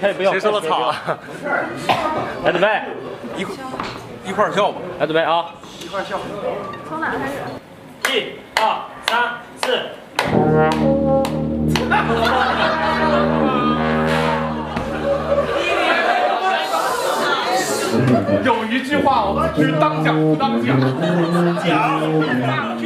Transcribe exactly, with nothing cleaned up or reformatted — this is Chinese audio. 可以不用。谁说我操啊？来准备，一块一块笑吧。来准备啊！一块笑。从哪开始？一、二、三、四。有一句话，我只当讲不当讲。讲。